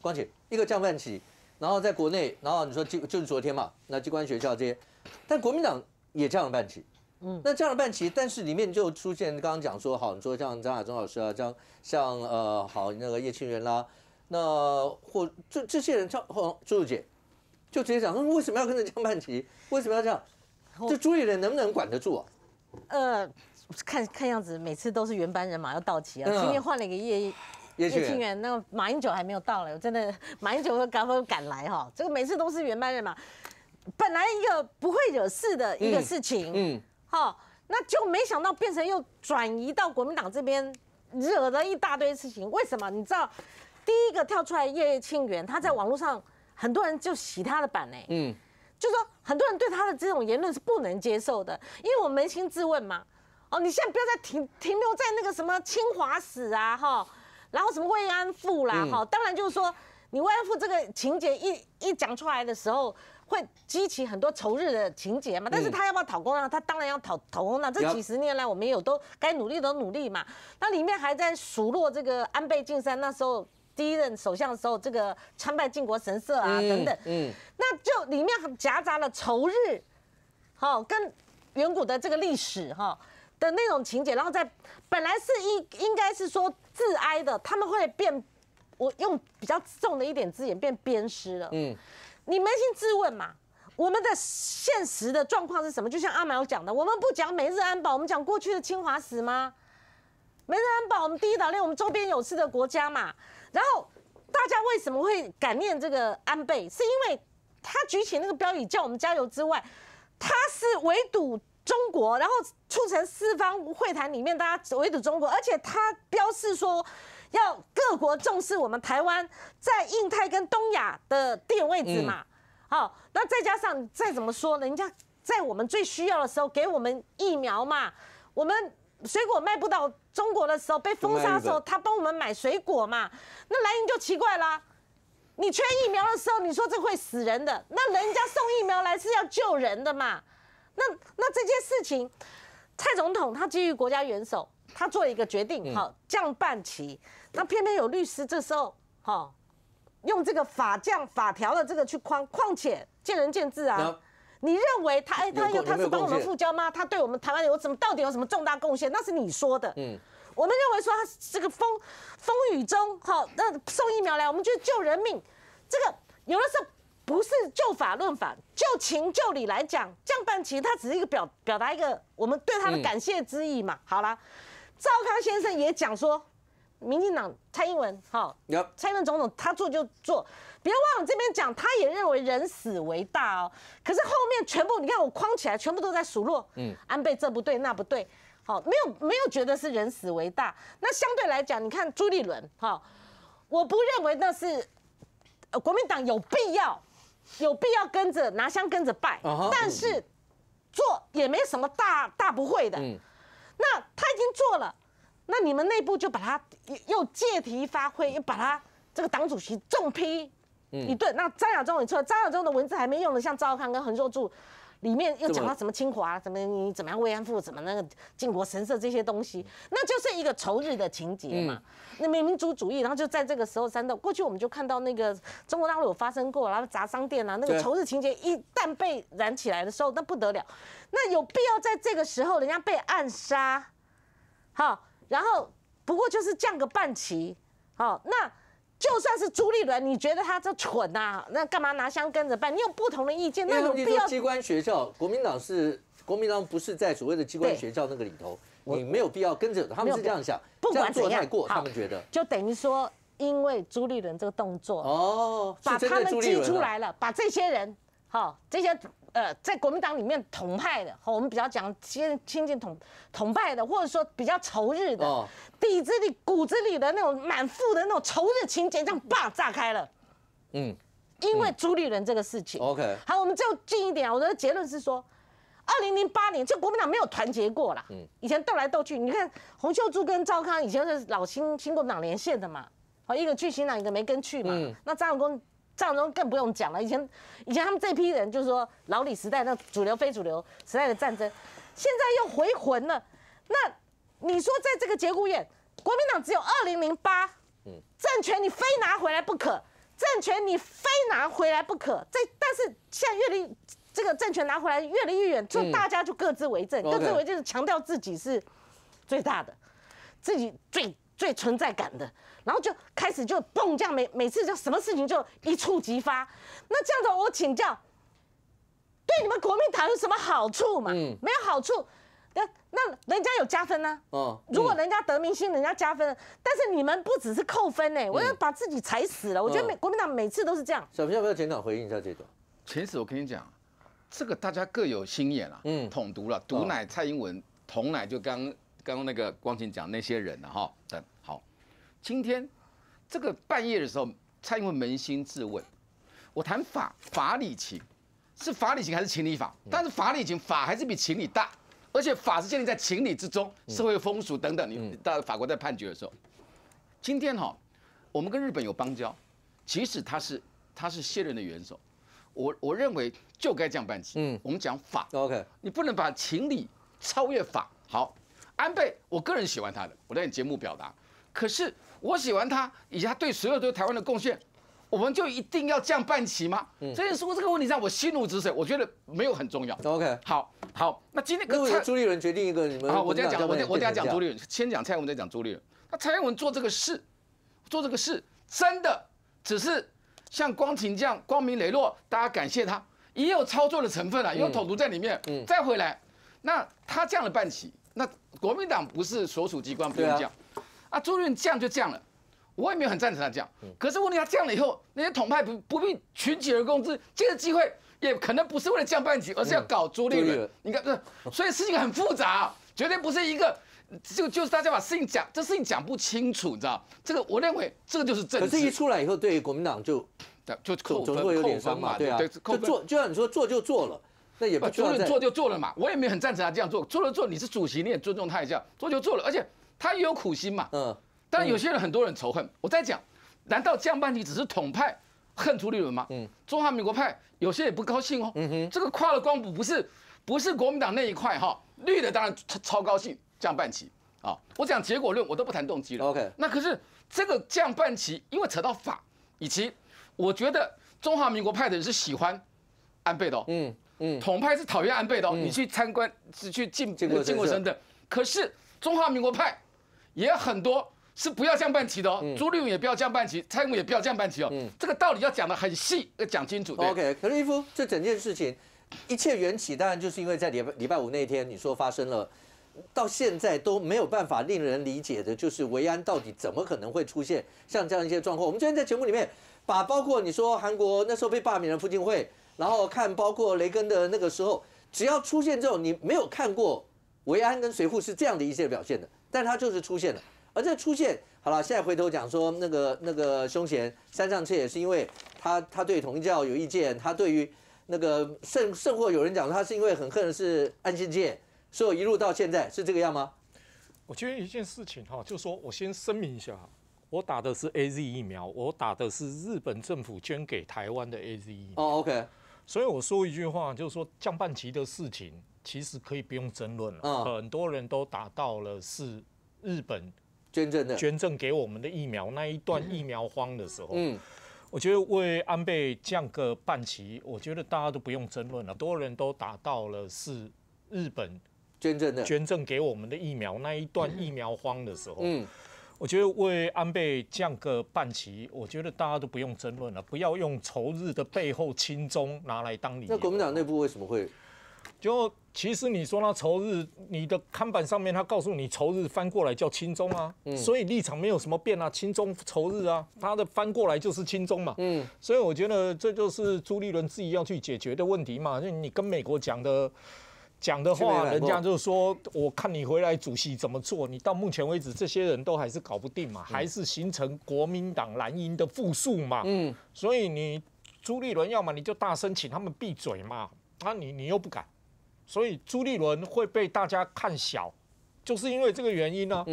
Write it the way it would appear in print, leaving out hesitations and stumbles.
光启一个降半旗，然后在国内，然后你说就是昨天嘛，那机关学校这些，但国民党也降了半旗。 嗯，那这样的半旗，但是里面就出现刚刚讲说，好，你说像张亚中老师啊，像那个叶庆元啦，那或这些人，像朱如姐，就直接讲说为什么要跟着降半旗，为什么要这样？这朱立伦能不能管得住啊？看样子每次都是原班人马要到齐啊，今天换了一个叶庆元，那个马英九还没有到嘞，我真的马英九会敢来哈？这个每次都是原班人马，本来一个不会惹事的一个事情，嗯。 好、哦，那就没想到变成又转移到国民党这边，惹了一大堆事情。为什么？你知道，第一个跳出来叶庆元，他在网络上很多人就洗他的版哎，嗯，就说很多人对他的这种言论是不能接受的，因为我扪心自问嘛，哦，你现在不要再停留在那个什么清华史啊哈，然后什么慰安妇啦哈，当然就是说你慰安妇这个情节一讲出来的时候。 会激起很多仇日的情节嘛？但是他要不要讨公道？他当然要讨公道。这几十年来，我们也有都该努力的努力嘛。那里面还在数落这个安倍晋三那时候第一任首相的时候，这个参拜靖国神社啊等等。嗯，那就里面夹杂了仇日，好跟远古的这个历史哈的那种情节，然后在本来是应该是说自哀的，他们会变，我用比较重的一点字眼变鞭尸了。嗯。 你扪心自问嘛，我们的现实的状况是什么？就像阿毛讲的，我们不讲美日安保，我们讲过去的清华史吗？美日安保，我们第一岛链，我们周边有事的国家嘛。然后大家为什么会感念这个安倍？是因为他举起那个标语叫我们加油之外，他是围堵中国，然后促成四方会谈里面大家围堵中国，而且他标示说。 要各国重视我们台湾在印太跟东亚的地缘位置嘛，好，那再加上再怎么说，人家在我们最需要的时候给我们疫苗嘛，我们水果卖不到中国的时候，被封杀的时候，他帮我们买水果嘛，那蓝营就奇怪啦，你缺疫苗的时候，你说这会死人的，那人家送疫苗来是要救人的嘛，那这件事情，蔡总统他基于国家元首。 他做一个决定，好降半旗，那偏偏有律师这时候，哈，用这个法条的这个去框，况且见仁见智啊。你认为他是帮我们复交吗？他对我们台湾有什么到底有什么重大贡献？那是你说的。嗯，我们认为说他这个风雨中，哈，那送疫苗来，我们就救人命。这个有的时候不是就法论法，就情就理来讲，降半旗他只是一个表达一个我们对他的感谢之意嘛。好啦。 赵康先生也讲说，民进党蔡英文，好， Yep. 蔡英文总统他做就做，别忘了这边讲，他也认为人死为大哦。可是后面全部你看我框起来，全部都在数落，安倍这不对那不对，好，没有觉得是人死为大。那相对来讲，你看朱立伦，哈，我不认为那是国民党有必要跟着拿香跟着拜， 但是做也没什么大不会的。那他已经做了，那你们内部就把他又借题发挥，又把他这个党主席重批一顿。那张亚中也错，张亚中的文字还没用的像赵少康跟横秀柱里面又讲到什么清华，什么你怎么样慰安妇，怎么那个靖国神社这些东西，那就是一个仇日的情节嘛。那民族主义，然后就在这个时候煽动。过去我们就看到那个中国大陆有发生过，然后砸商店啊，那个仇日情节一旦被燃起来的时候，那不得了。 那有必要在这个时候人家被暗杀，好，然后不过就是降个半旗，好，那就算是朱立伦，你觉得他这蠢啊？那干嘛拿香跟着拜？你有不同的意见，那有必要？机关学校，国民党不是在所谓的机关学校那个里头，你没有必要跟着他们是这样想，不管怎样，他们觉得就等于说，因为朱立伦这个动作哦，把他们激出来了，把这些人，好，这些。 在国民党里面统派的，我们比较讲亲近统派的，或者说比较仇日的，底子里骨子里的那种满腹的那种仇日情节，这样啪炸开了。因为朱立伦这个事情。OK。好，我们就近一点啊。我的结论是说，2008年就国民党没有团结过啦。以前斗来斗去，你看洪秀柱跟赵康以前是老新国民党连线的嘛，好，一个去新党，一个没跟去嘛。那张亚中更不用讲了，以前他们这批人就是说老李时代那主流非主流时代的战争，现在又回魂了。那你说在这个节骨眼，国民党只有2008，政权你非拿回来不可，政权你非拿回来不可。但是现在越离这个政权拿回来越离越远，就大家就各自为政，各自为政，强调自己是最大的，自己最存在感的，然后就开始就蹦这样，每次就什么事情就一触即发。那这样子我请教，对你们国民党有什么好处嘛？嗯，没有好处。那人家有加分呢、啊。哦，如果人家得民心，人家加分，但是你们不只是扣分呢、欸，我要把自己踩死了。我觉得国民党每次都是这样。小平要不要检讨回应一下这个？其实我跟你讲，这个大家各有心眼啊。嗯，统独了，毒奶蔡英文，同奶就刚刚那个光芹讲那些人了、啊、哈。等好，今天这个半夜的时候，蔡英文扪心自问，我谈法理情，是法理情还是情理法？但是法理情法还是比情理大。而且法是建立在情理之中，社会风俗等等。你到法国在判决的时候，今天哈，我们跟日本有邦交，即使他是卸任的元首，我认为就该这样办起。嗯，我们讲法 ，OK， 你不能把情理超越法。好，安倍，我个人喜欢他的，我在你节目表达。可是我喜欢他以及他对所有对台湾的贡献，我们就一定要这样办起吗？所以说这个问题上我心如止水，我觉得没有很重要。OK， 好。好，那今天跟朱立伦决定一个你们好，我等下讲朱立伦，先讲蔡英文，再讲朱立伦。那蔡英文做这个事，真的只是像光芹这样光明磊落，大家感谢他，也有操作的成分啊，也有统独在里面。嗯，再回来，那他这样的办起，那国民党不是所属机关不用这样啊，朱立伦这样就这样了，我也没有很赞成他这样。可是问题他这样了以后，那些统派不必群起而攻之，借着机会。也可能不是为了降半旗，而是要搞朱立伦。你看，所以事情很复杂、啊，绝对不是一个就是大家把事情讲不清楚，你知道？这个我认为这个就是政治。可是，一出来以后，对于国民党就扣分，总会有点伤嘛，对啊。就像你说做就做了，那也不朱立伦做就做了嘛。我也没有很赞成他这样做，做就做，你是主席你也尊重他一下，做就做了，而且他也有苦心嘛。嗯。但有些人很多人仇恨，我在讲，难道降半旗只是统派？恨朱立伦吗？嗯，中华民国派有些也不高兴哦。嗯哼，这个跨了光谱不是国民党那一块哈，绿的当然超高兴降半旗啊。我讲结果论，我都不谈动机了。OK， 那可是这个降半旗，因为扯到法，以及我觉得中华民国派的人是喜欢安倍的、哦，统派是讨厌安倍的、哦。你去参观是去靖国神社，可是中华民国派也很多。是不要降半旗的哦，朱立伦也不要降半旗，蔡英文也不要降半旗哦。这个道理要讲得很细，要讲清楚。OK， 可是一夫，这整件事情一切缘起，当然就是因为在礼拜五那天，你说发生了，到现在都没有办法令人理解的，就是维安到底怎么可能会出现像这样一些状况？我们昨天在节目里面把包括你说韩国那时候被罢免的傅泾慧，然后看包括雷根的那个时候，只要出现这种你没有看过维安跟随扈是这样的一些表现的，但他就是出现了。而这出现好了，现在回头讲说那个凶嫌山上彻也是因为他对统一教有意见，他对于那个甚或有人讲他是因为很恨的是安信介，所以一路到现在是这个样吗？我觉得一件事情哈，就是说我先声明一下，我打的是 AZ 疫苗，我打的是日本政府捐给台湾的 AZ 疫苗。哦、OK， 所以我说一句话，就是说降半旗的事情其实可以不用争论了，很多人都打到了是日本。捐赠给我们的疫苗那一段疫苗荒的时候，我觉得为安倍降个半旗，我觉得大家都不用争论了，很多人都打到了是日本捐赠给我们的疫苗那一段疫苗荒的时候，我觉得为安倍降个半旗，我觉得大家都不用争论了，不要用仇日的背后亲中拿来当理由。那国民党内部为什么会？就其实你说他仇日，你的看板上面他告诉你仇日翻过来叫亲中啊，所以立场没有什么变啊，亲中仇日啊，他的翻过来就是亲中嘛，所以我觉得这就是朱立伦自己要去解决的问题嘛，就你跟美国讲的话，人家就说我看你回来主席怎么做，你到目前为止这些人都还是搞不定嘛，还是形成国民党蓝营的复数嘛，所以你朱立伦要么你就大声请他们闭嘴嘛，啊你又不敢。所以朱立伦会被大家看小，就是因为这个原因呢、啊。